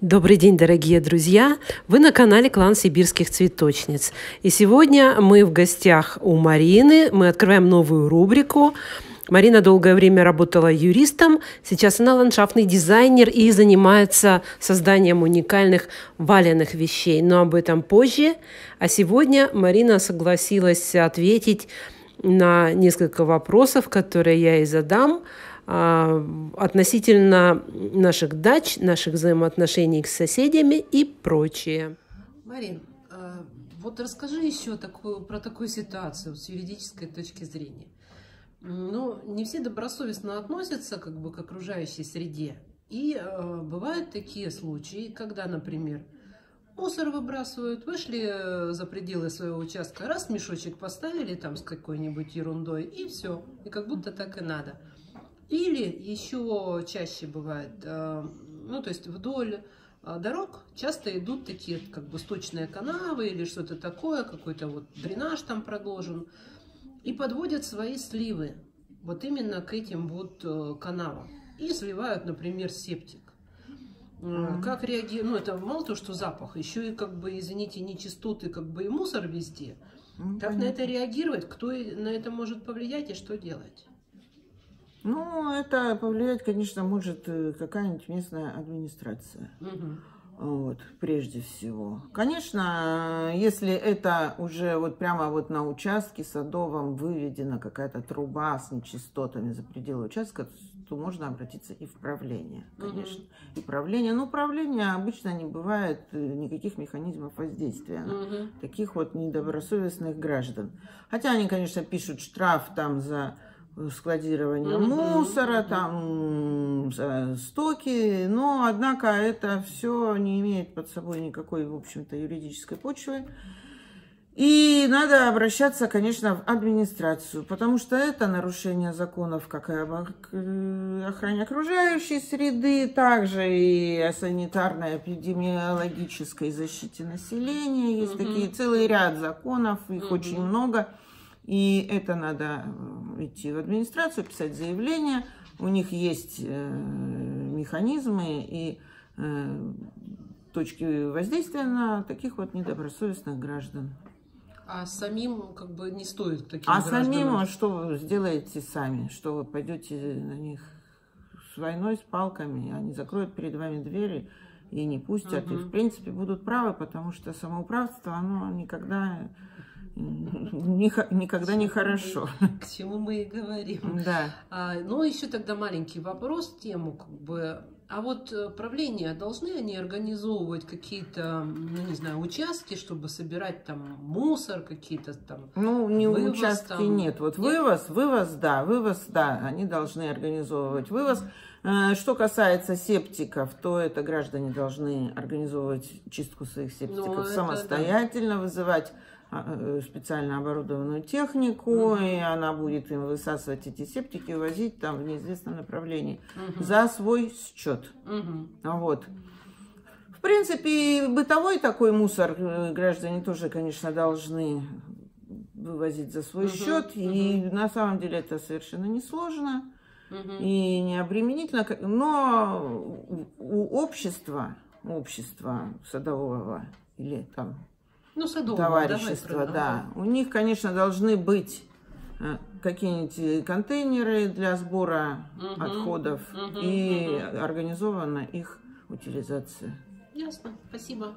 Добрый день, дорогие друзья! Вы на канале Клан Сибирских Цветочниц. И сегодня мы в гостях у Марины. Мы открываем новую рубрику. Марина долгое время работала юристом. Сейчас она ландшафтный дизайнер и занимается созданием уникальных валяных вещей. Но об этом позже. А сегодня Марина согласилась ответить на несколько вопросов, которые я ей задам, относительно наших дач, наших взаимоотношений с соседями и прочее. Марин, вот расскажи еще про такую ситуацию с юридической точки зрения. Ну, не все добросовестно относятся к окружающей среде. И бывают такие случаи, когда, например, мусор выбрасывают, вышли за пределы своего участка, раз мешочек поставили там с какой-нибудь ерундой, и все. И как будто так и надо. Или еще чаще бывает, ну то есть вдоль дорог часто идут такие сточные канавы или что-то такое, какой-то вот дренаж там проложен, и подводят свои сливы вот именно к этим вот канавам и сливают, например, септик. Как реагируют? Ну это мало то, что запах, еще и извините, нечистоты, и мусор везде. Как на это реагировать? Кто на это может повлиять и что делать? Ну, это повлиять, конечно, может какая-нибудь местная администрация. Вот, прежде всего. Конечно, если это уже вот прямо вот на участке садовом выведена какая-то труба с нечистотами за пределы участка, то можно обратиться и в правление, конечно. И правление, но правление обычно не бывает никаких механизмов воздействия на таких вот недобросовестных граждан. Хотя они, конечно, пишут штраф там за складирование мусора, там стоки, но, однако, это все не имеет под собой никакой, в общем-то, юридической почвы. И надо обращаться, конечно, в администрацию, потому что это нарушение законов как и об охране окружающей среды, также и о санитарно-эпидемиологической защите населения. Есть такие целый ряд законов, их очень много. И это надо идти в администрацию, писать заявление. У них есть механизмы и точки воздействия на таких вот недобросовестных граждан. А самим не стоит таким гражданам? А самим что вы сделаете сами? Что вы пойдете на них с войной, с палками? Они закроют перед вами двери и не пустят. И, в принципе, будут правы, потому что самоуправство, оно никогда не хорошо. К чему мы и говорим. Да. Ну, еще тогда маленький вопрос в тему. А вот правления, должны они организовывать какие-то, ну, не знаю, участки, чтобы собирать там мусор, какие-то там... Ну, не вывоз, участки там... нет. Вот нет? Вывоз, да, они должны организовывать вывоз. Что касается септиков, то это граждане должны организовывать чистку своих септиков самостоятельно, вызывать специально оборудованную технику, и она будет им высасывать эти септики и возить там в неизвестном направлении за свой счет. Вот. В принципе, бытовой такой мусор граждане тоже, конечно, должны вывозить за свой счет, и на самом деле это совершенно несложно и не обременительно, но у общества садового или там товарищества, да. У них, конечно, должны быть какие-нибудь контейнеры для сбора отходов и организована их утилизация. Ясно, спасибо.